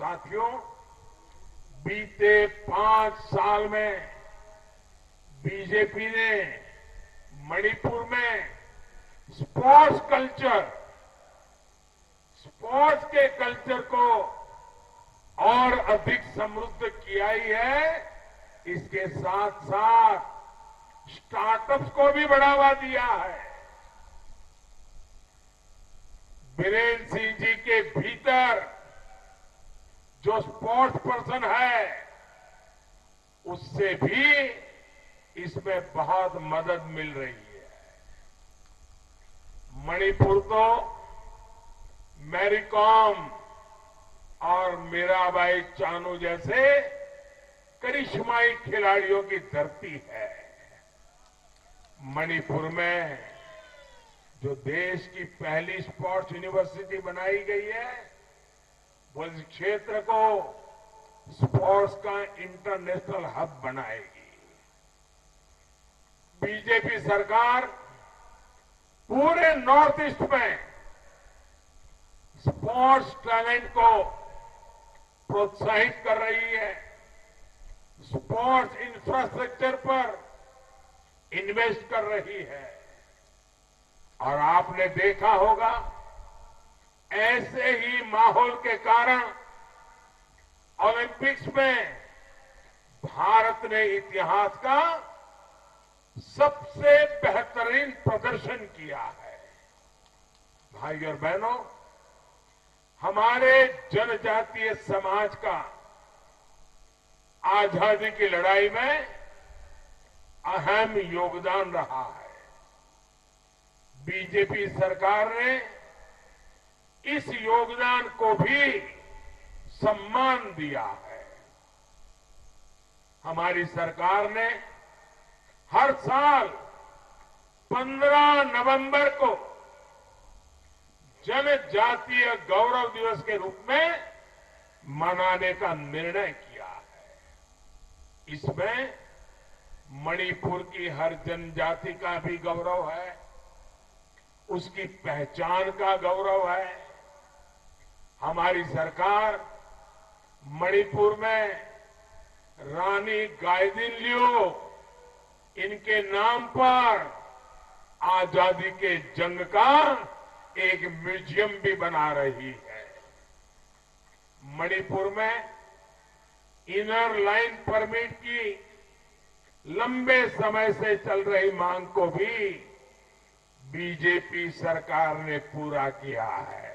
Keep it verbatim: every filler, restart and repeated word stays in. साथियों, बीते पांच साल में बीजेपी ने मणिपुर में स्पोर्ट्स कल्चर, स्पोर्ट्स के कल्चर को और अधिक समृद्ध किया ही है, इसके साथ साथ स्टार्टअप्स को भी बढ़ावा दिया है। बिरेन सिंह जी के भीतर जो स्पोर्ट्स पर्सन है, उससे भी इसमें बहुत मदद मिल रही है। मणिपुर तो मैरीकॉम और मीराबाई चानू जैसे करिश्माई खिलाड़ियों की धरती है। मणिपुर में जो देश की पहली स्पोर्ट्स यूनिवर्सिटी बनाई गई है, वो इस क्षेत्र को स्पोर्ट्स का इंटरनेशनल हब बनाएगी। बीजेपी सरकार पूरे नॉर्थ ईस्ट में स्पोर्ट्स टैलेंट को प्रोत्साहित कर रही है, स्पोर्ट्स इंफ्रास्ट्रक्चर पर इन्वेस्ट कर रही है। और आपने देखा होगा, ऐसे ही माहौल के कारण ओलंपिक्स में भारत ने इतिहास का सबसे बेहतरीन प्रदर्शन किया है। भाई और बहनों, हमारे जनजातीय समाज का आजादी की लड़ाई में अहम योगदान रहा है। बीजेपी सरकार ने इस योगदान को भी सम्मान दिया है। हमारी सरकार ने हर साल पंद्रह नवंबर को जनजातीय गौरव दिवस के रूप में मनाने का निर्णय किया है। इसमें मणिपुर की हर जनजाति का भी गौरव है, उसकी पहचान का गौरव है। हमारी सरकार मणिपुर में रानी गायदिनलियों, इनके नाम पर आजादी के जंग का एक म्यूजियम भी बना रही है। मणिपुर में इनर लाइन परमिट की लंबे समय से चल रही मांग को भी बीजेपी सरकार ने पूरा किया है।